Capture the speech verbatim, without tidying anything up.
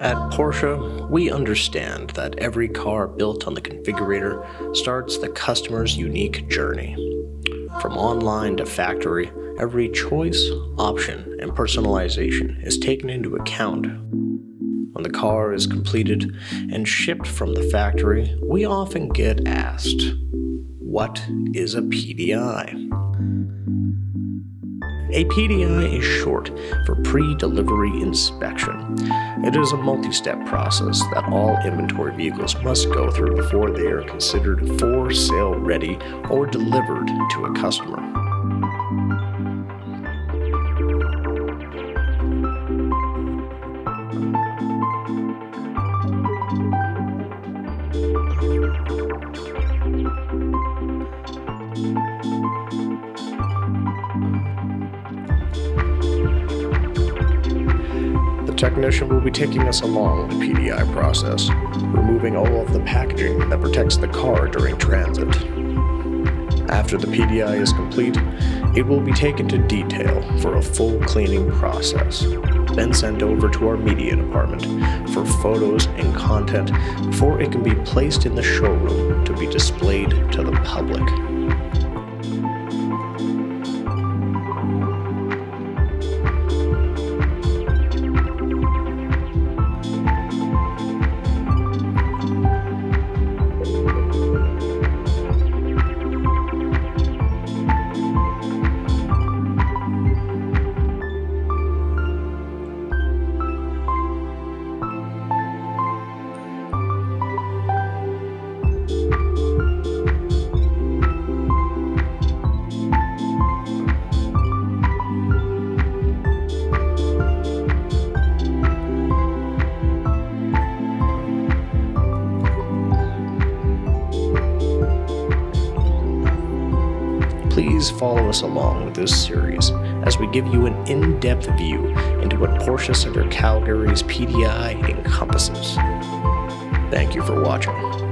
At Porsche, we understand that every car built on the configurator starts the customer's unique journey. From online to factory, every choice, option, and personalization is taken into account. When the car is completed and shipped from the factory, we often get asked, what is a P D I? A P D I is short for pre-delivery inspection. It is a multi-step process that all inventory vehicles must go through before they are considered for sale ready or delivered to a customer. The technician will be taking us along the P D I process, removing all of the packaging that protects the car during transit. After the P D I is complete, it will be taken to detail for a full cleaning process, then sent over to our media department for photos and content before it can be placed in the showroom to be displayed to the public. Please follow us along with this series as we give you an in-depth view into what Porsche Centre Calgary's P D I encompasses. Thank you for watching.